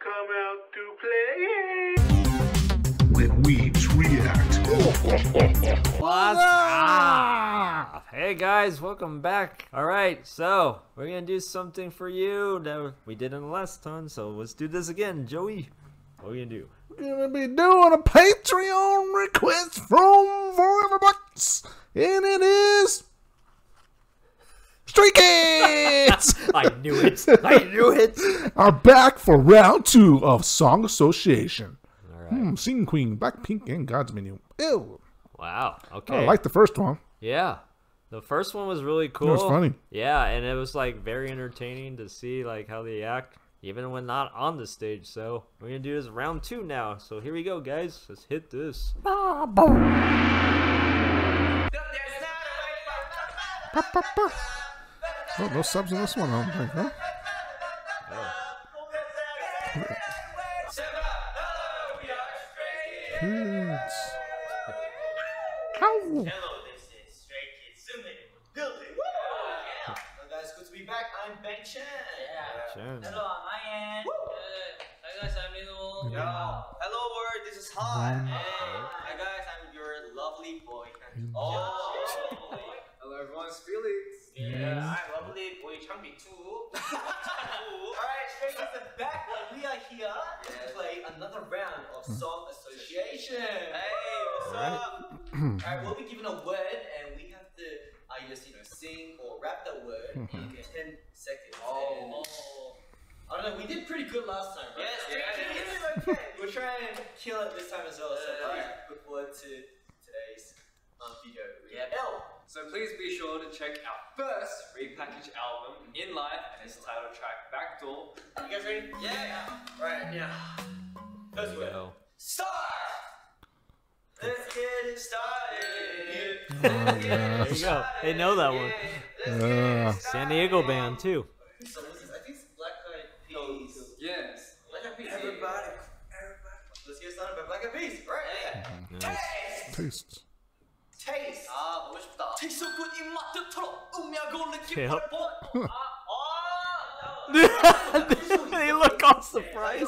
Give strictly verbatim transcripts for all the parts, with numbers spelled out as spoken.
come out to play. Let Weebs react. What's up? Hey guys, welcome back. Alright, so we're gonna do something for you that we did in the last time, so let's do this again. Joey, what are we gonna do? We're gonna be doing a Patreon request from Forever Bucks, and it is Stray Kids! I knew it. I knew it. Are back for round two of Song Association. All right. Hmm, Scene Queen, BLACKPINK, and God's Menu. Ew. Wow. Okay. I like the first one. Yeah. The first one was really cool. It was funny. Yeah, and it was like very entertaining to see like how they act, even when not on the stage. So we're gonna do this round two now. So here we go, guys. Let's hit this. Bah, bah. Bah, bah, bah. Oh, no subs in this one, I don't think, huh? Oh. Kids. Hello, this is Stray Kids in the building. Woo! Yeah. Well, guys, good to be back. I'm Bangchan. Yeah. Hello, I'm Hyun. Hi, guys, I'm Lino. Yeah. Hello, world. This is Han. Hey. Hi, guys, I'm your lovely boy. Oh. Hello, everyone's Felix. Yeah, I'm lovely boy Changbi too. Alright, straight to the back when we are here to play another round of Song Association. Hey, what's up? Alright, we'll be given a word and we have to either you know, sing or rap that word in ten seconds. Oh. oh. I don't know, we did pretty good last time, right? Yes, yes. Okay. We'll try and kill it this time as well, so alright, look forward to today's video. Yeah, Elle. So please be sure to check our first repackaged album, In Life, and its title track, Backdoor. You guys ready? Yeah! yeah. Right, yeah. Let's go. Start! Let's get it started! Let's get it there you go. They know that one. Yeah. San Diego band, too. So this is, I think it's Black Eyed Peas. Oh, yes. Black Eyed Peas. Everybody, everybody. Let's get started by Black Eyed Peas. Right? Yeah. Nice. Taste! Taste. Taste. 아, 보고 싶다. Taste so good in my throat. 음미하고 느낌 뻔뻔. 아, 아. They look all surprised.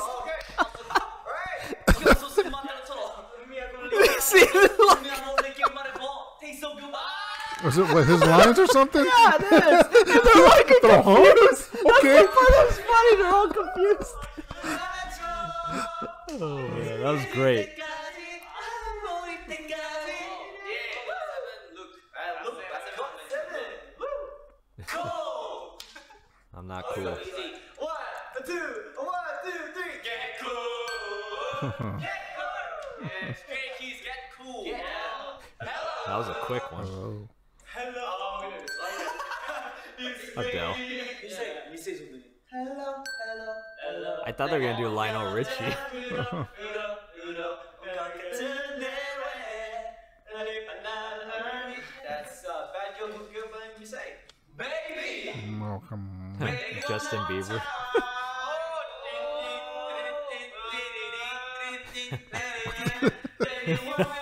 Was it with his lines or something? Yeah, it is. And they're like confused. Okay. That was funny. They're all confused. Oh man, that was great. I'm not cool. One, two, one, two, three. Get cool. Get cool. Yeah, Stray Kids, get cool. Yeah. Hello. That was a quick one. Hello. Hello. Adele. You say something. Hello, hello, hello. I thought they were gonna do Lionel Richie. That's uh, bad joke. Good one. You say, baby. Oh, come on. Justin Bieber.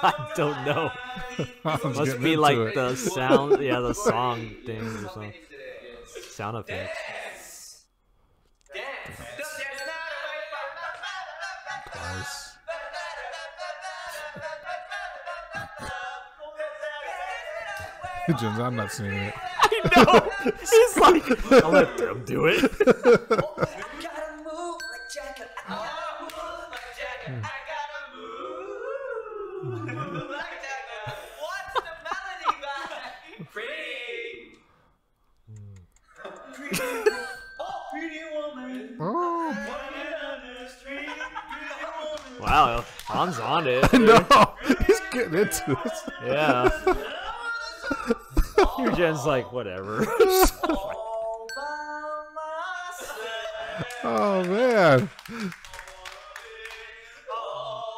I don't know. It must be like it. the sound, yeah, the song thing or something. Sound effects. Twice. I'm not seeing it. No, he's like, I'll let them do it. Wow, Han's on it. No, he's getting into this. Yeah. Your Jen's like, whatever. Oh, man.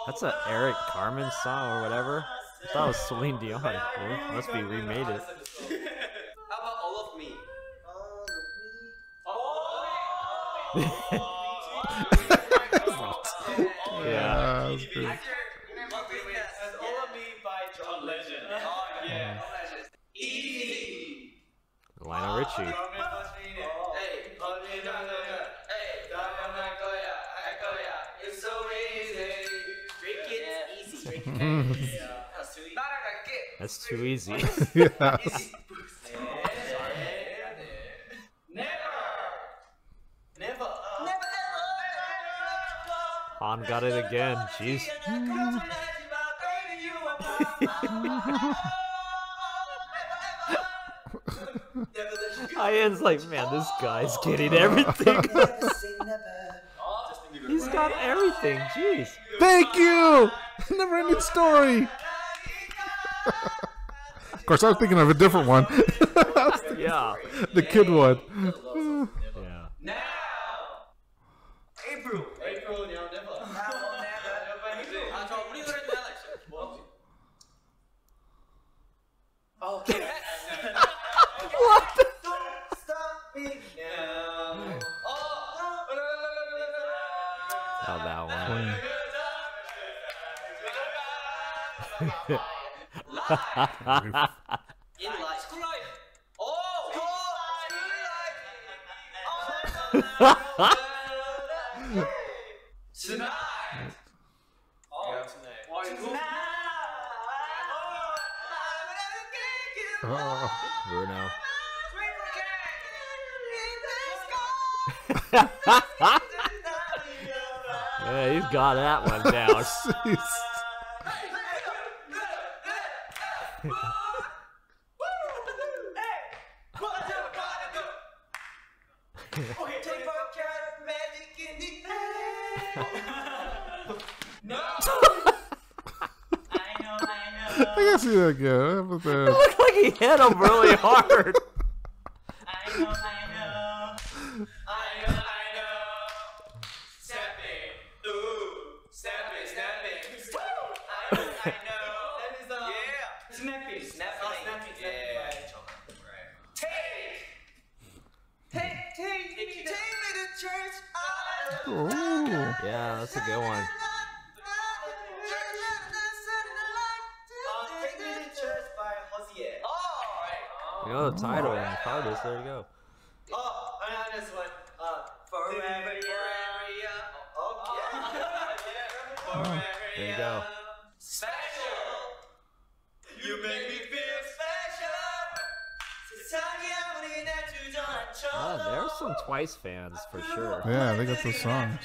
That's an Eric Carmen song or whatever. I thought it was Celine Dion. It must be remade it. How about All of Me? Yeah. All of Me by John Legend. Oh, yeah. Lionel Richie. Oh, That's too easy. Yes. Han got it again. Jeez. Ian's like, man, this guy's getting everything. He's got everything. Jeez. Thank you. Never-ending Story. Of course, I was thinking of a different one. Yeah, the kid one. Yeah. Now, April. April, yeah, never. Okay. What? Don't stop me now. Oh, that one. In life. In life. Oh, in life. Oh, tonight. Oh, tonight. Tonight. Bruno. Yeah, he's got that one down. I guess he's like, yeah. It looked like he hit him really hard. I know, I know. I know, I know. Step in. Ooh. Step in, step in. I know, I know. That is a. Yeah. Snappy. Snappy. Snappy. Yeah. Take. Take, take, take me to church. Ooh. Yeah, that's a good one. You know the title and the card is, there you go. Oh, I know this one. Uh, forever, forever, yeah. Oh, yeah. Yeah. Forever, there you go. Special. You make me feel special. Ah, there are some TWICE fans for sure. Yeah, they got those songs.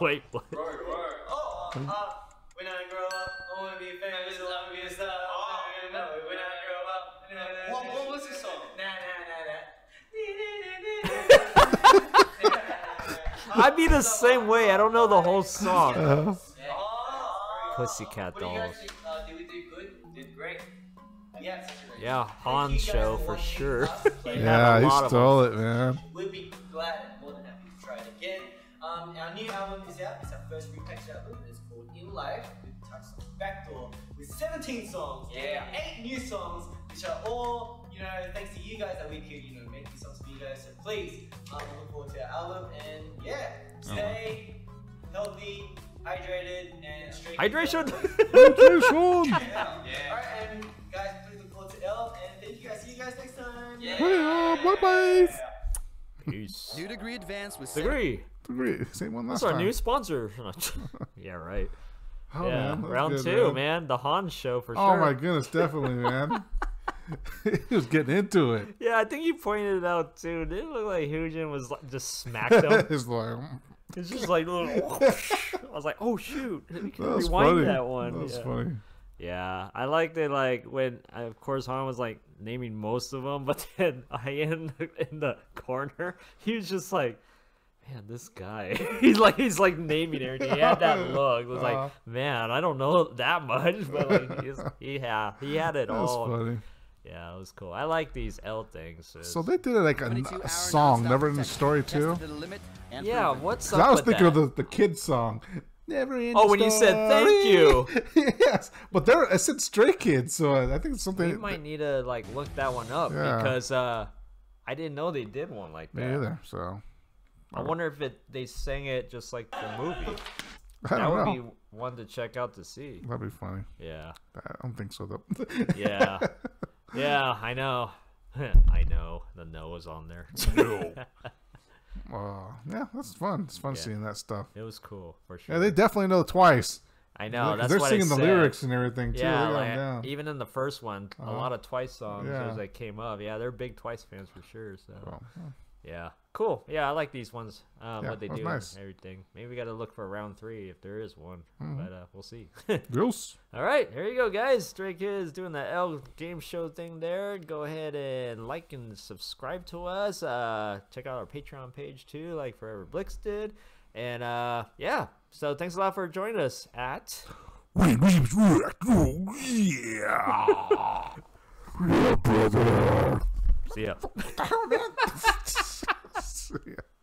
Wait, what? Oh, uh, when I grow up, I want to be famous, I want to be a star. When I grow up, no, no, what, what was this song? Nah, nah, nah, nah. I'd be the same way. I don't know the whole song. Uh, Pussycat Dolls. Uh, did we do good? Did great? Yes. Yeah, Han's show for sure. Yeah, he stole it, man. We'd be glad and more than happy to try it again. Um, our new album is out. It's our first remix album. It's called In Life. We've touched on Backdoor with seventeen songs. Yeah. Eight new songs, which are all, you know, thanks to you guys that we could, you know, make these songs for you guys. So please, um, look forward to our album and yeah, stay oh. healthy, hydrated, and straight. Hydration. Hydration. Yeah. Yeah. All right, and guys, please look forward to ELLE. And thank you guys. See you guys next time. Yeah. Hey, uh, bye bye. Yeah. Peace. New Degree Advance with Degree. Same one last That's our time. New sponsor. Yeah, right. Oh, yeah, man, round good, two, man. man. The Han show for oh, sure. Oh my goodness, definitely, man. He was getting into it. Yeah, I think you pointed it out too. Did it look like Hyunjin was like, just smacked him? It's like it's just like little. I was like, oh shoot, you can that rewind funny. that one. That was yeah. funny. Yeah, I liked it like when, of course, Han was like naming most of them, but then Ian in the corner, he was just like. Man, this guy, he's like, he's like naming everything. He had that look. It was uh, like, man, I don't know that much, but like, he's, he, yeah, he had it all. Funny. Yeah, it was cool. I like these ELLE things. It's so they did it like a, a song, Never-ending Story too. Yeah, what's up? I was with thinking that? of the the kid song. Never-ending Story. Oh, when you said thank you. Yes, but there I said Stray Kids, so I think it's something. You might need to like look that one up yeah. because uh, I didn't know they did one like that. Me either. So. I wonder if it, they sang it just like the movie. I that would know. be one to check out to see. That'd be funny. Yeah. I don't think so though. Yeah. Yeah, I know. I know. The no is on there. No. Oh, yeah, that's fun. It's fun yeah. seeing that stuff. It was cool for sure. Yeah, they definitely know TWICE. I know. That's They're what singing I the said. lyrics and everything too. Yeah, like, down. even in the first one, uh, a lot of TWICE songs yeah. as they came up. Yeah, they're big TWICE fans for sure. So, well, yeah. yeah, cool. Yeah, I like these ones. Um, yeah, what they do nice. and everything. Maybe we got to look for round three if there is one, mm. but uh, we'll see. All right, here you go, guys. Stray Kids doing the ELLE game show thing there. Go ahead and like and subscribe to us. Uh, check out our Patreon page too, like Forever Blix did. And uh, yeah, so thanks a lot for joining us at. Yeah, brother. See ya. What the hell, man? See ya.